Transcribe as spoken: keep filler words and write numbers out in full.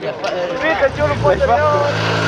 Vete, yo no puedo.